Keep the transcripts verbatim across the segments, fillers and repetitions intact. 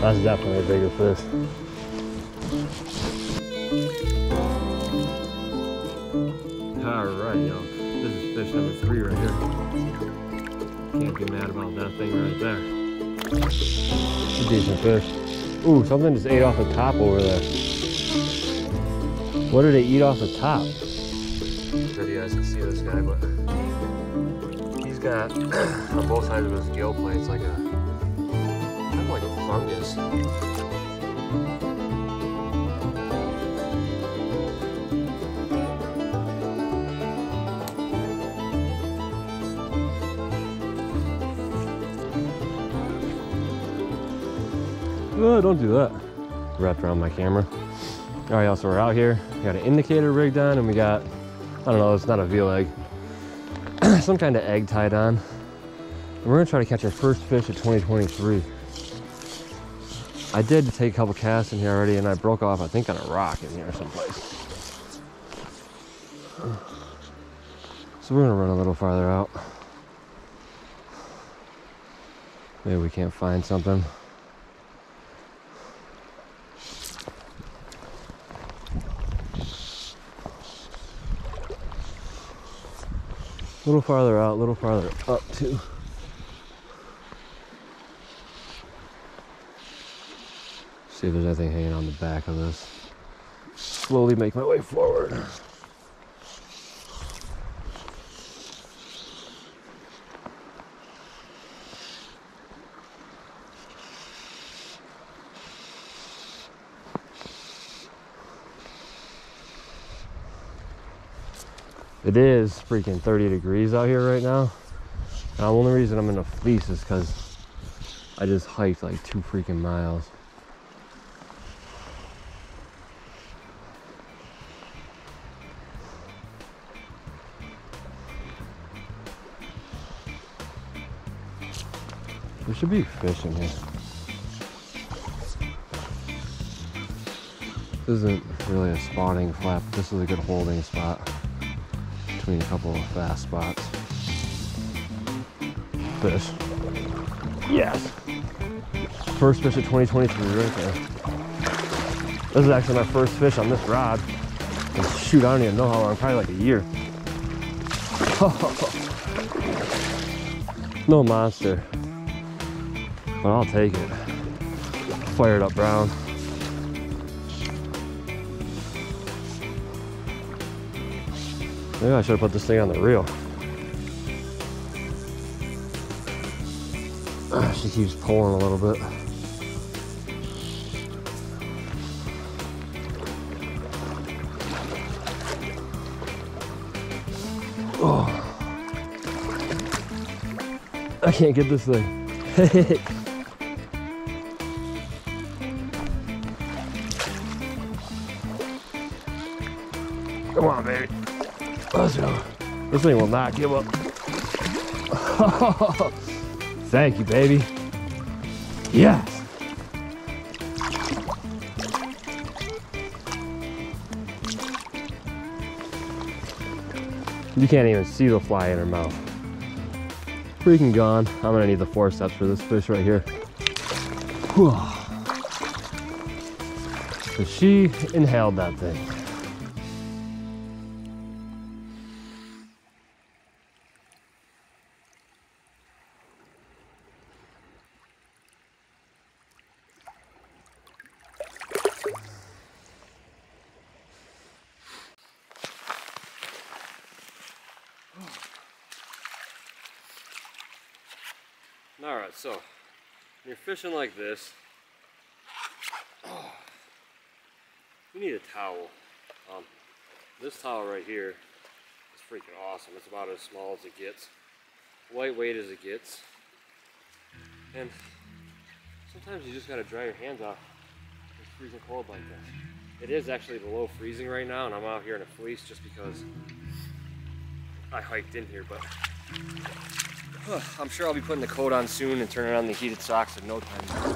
That's definitely a bigger fish. Alright, y'all. This is fish number three right here. Can't be mad about that thing right there. It's a decent fish. Ooh, something just ate off the top over there. What did it eat off the top? I'm sure you guys can see this guy, but he's got on both sides of his gill plates like a like a fungus. Oh, don't do that. Wrapped around my camera. All right, y'all, so we're out here. We got an indicator rigged on, and we got, I don't know, it's not a V-leg. Some kind of egg tied on. And we're gonna try to catch our first fish of twenty twenty-three. I did take a couple casts in here already, and I broke off, I think, on a rock in here someplace. So we're gonna run a little farther out. Maybe we can't find something. A little farther out, a little farther up too. See if there's anything hanging on the back of this. Slowly make my way forward. It is freaking thirty degrees out here right now. And the only reason I'm in a fleece is because I just hiked like two freaking miles. There should be fish in here. This isn't really a spawning flap. This is a good holding spot between a couple of fast spots. Fish. Yes! First fish of twenty twenty-three right there. This is actually my first fish on this rod. And shoot, I don't even know how long, probably like a year. No monster. But I'll take it. Fired up brown. Maybe I should have put this thing on the reel. Uh, she keeps pulling a little bit. Oh. I can't get this thing. Come on, baby. Let's go. This thing will not give up. Oh, thank you, baby. Yes. You can't even see the fly in her mouth. Freaking gone. I'm gonna need the forceps for this fish right here. Whew. So she inhaled that thing. Alright, so when you're fishing like this, oh, you need a towel. Um, this towel right here is freaking awesome. It's about as small as it gets, lightweight as it gets, and sometimes you just gotta dry your hands off. It's freezing cold like this. It is actually below freezing right now, and I'm out here in a fleece just because I hiked in here, but I'm sure I'll be putting the coat on soon and turning on the heated socks in no time.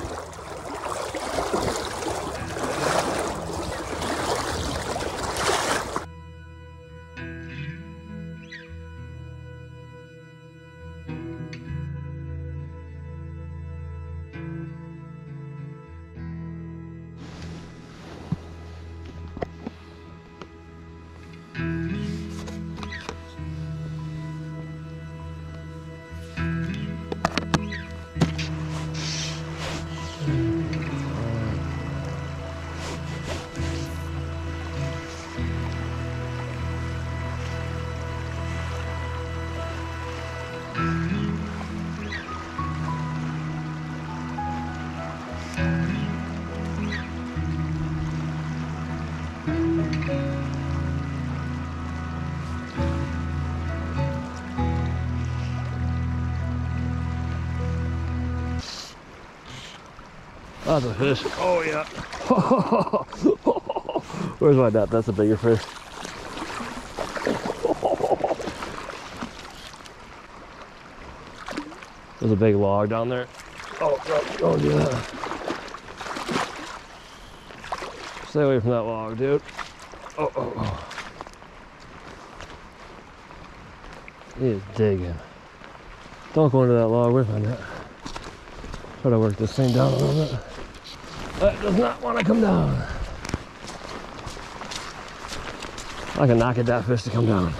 That's a fish. Oh yeah. Where's my net? That's a bigger fish. There's a big log down there. Oh, don't, don't do that. Stay away from that log, dude. Oh, oh, oh. He is digging. Don't go into that log. Where's my net? Try to work this thing down a little bit. That does not want to come down. I can knock at that fish to come down.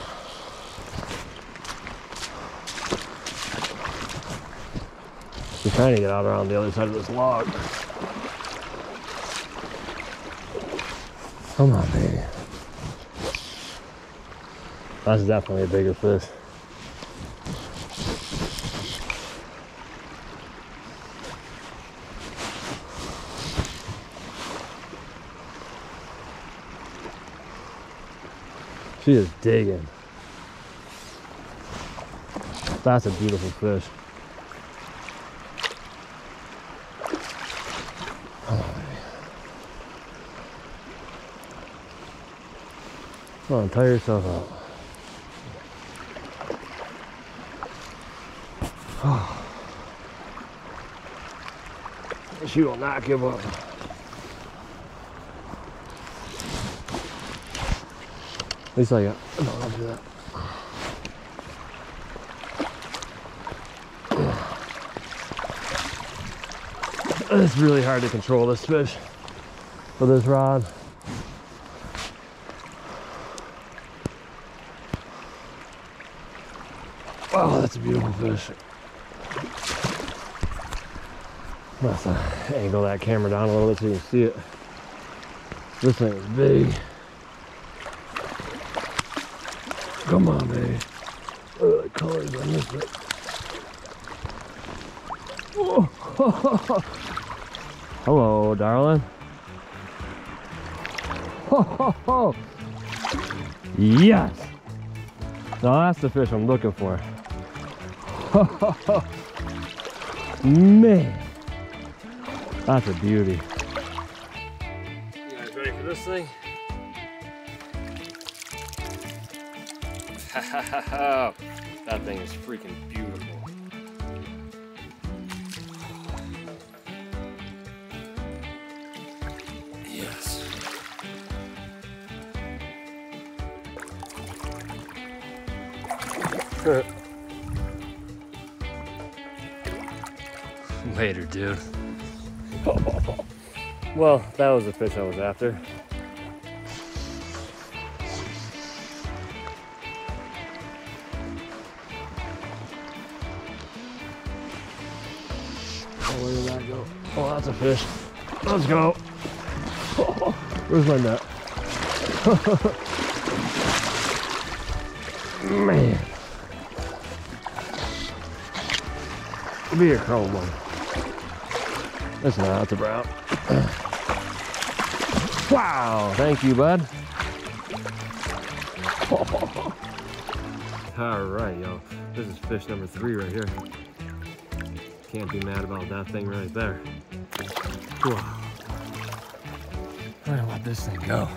We're trying to get out around the other side of this log. Come on, baby. That's definitely a bigger fish. She is digging. That's a beautiful fish. Come on, tire yourself out. She will not give up. At least I got. No, I'll do that. It's really hard to control this fish with this rod. Oh, that's a beautiful fish. Let's angle that camera down a little bit so you can see it. This thing is big. Come on, baby. Oh, the colors on this bit. Oh. Hello, darling. Yes. Now that's the fish I'm looking for. Man, that's a beauty. You guys ready for this thing? That thing is freaking beautiful. Yes. Later, dude. Well, that was the fish I was after. Where did that go? Oh, that's a fish. Let's go. Oh, where's my net? Man. It'll be a chrome one. That's not, that's a brown. Wow. Thank you, bud. Oh. All right, y'all. This is fish number three right here. Can't be mad about that thing right there. Whoa. I'm gonna let this thing go.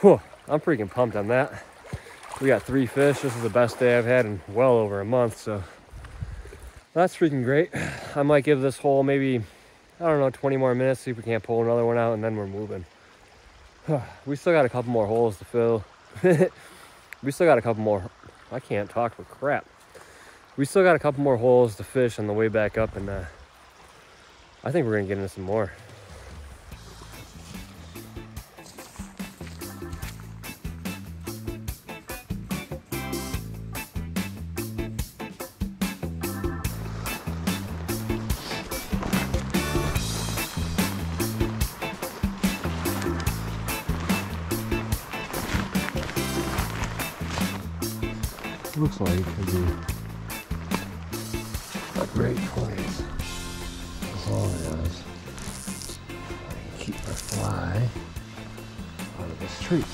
Whoa, I'm freaking pumped on that. We got three fish. This is the best day I've had in well over a month, so that's freaking great. I might give this hole maybe, I don't know, twenty more minutes, see if we can't pull another one out, and then we're moving. We still got a couple more holes to fill. We still got a couple more, I can't talk for crap. We still got a couple more holes to fish on the way back up, and uh, I think we're gonna get into some more. Looks like it could be a great place. That's all it is. I can keep my fly. this tree.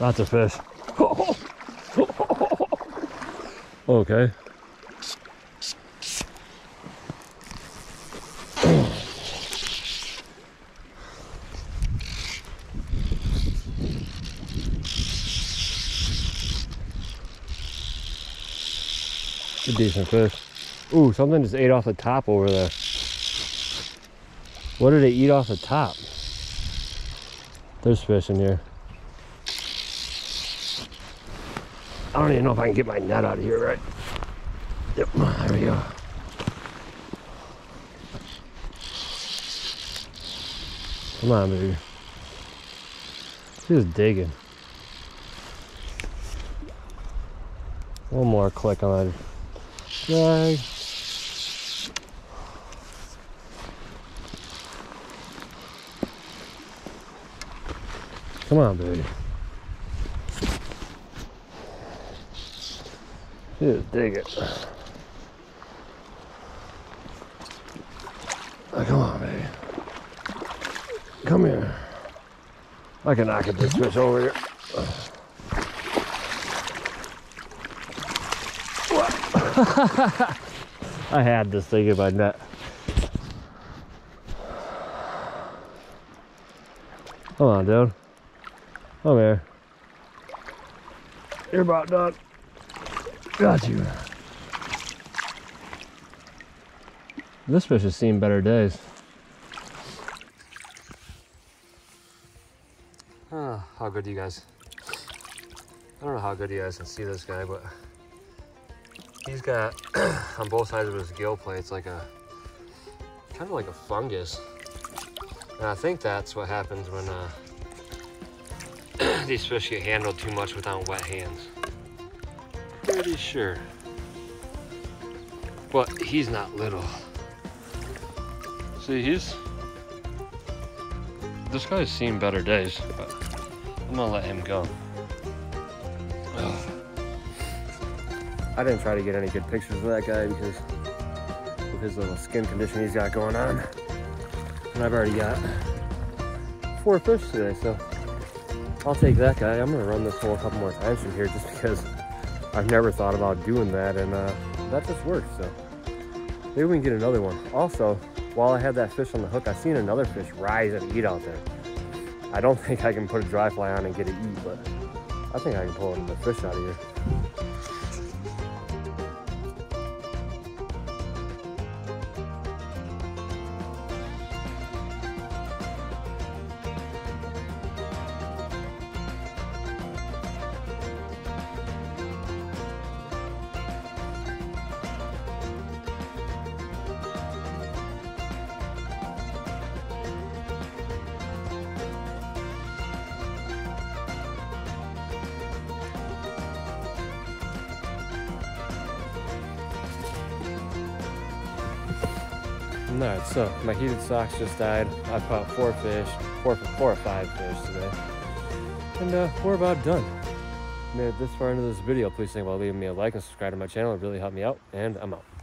That's a fish. Okay. A decent fish. Ooh, something just ate off the top over there. What did it eat off the top? There's fish in here. I don't even know if I can get my net out of here, right? Yep, there we go. Come on, baby. She's digging. One more click on that drag. Come on, baby. Just dig it. Oh, come on, baby. Come here. I can knock at this fish over here. I had this thing in my net. Come on, dude. Come here. You're about done. Got you. This fish has seen better days. Uh, how good do you guys? I don't know how good you guys can see this guy, but he's got on both sides of his gill plates like a kind of like a fungus, and I think that's what happens when uh, these fish get handled too much without wet hands. Pretty sure, but he's not little. See, he's this guy's seen better days, but I'm gonna let him go. Ugh. I didn't try to get any good pictures of that guy because of his little skin condition he's got going on, and I've already got four fish today, so I'll take that guy. I'm gonna run this hole a couple more times from here just because I've never thought about doing that, and uh, that just worked, so maybe we can get another one. Also, while I had that fish on the hook, I seen another fish rise and eat out there. I don't think I can put a dry fly on and get it eat, but I think I can pull the fish out of here. Alright, so my heated socks just died. I caught four fish, four for four or five fish today. And uh, we're about done. Made it this far into this video. Please think about leaving me a like and subscribe to my channel. It really helped me out, and I'm out.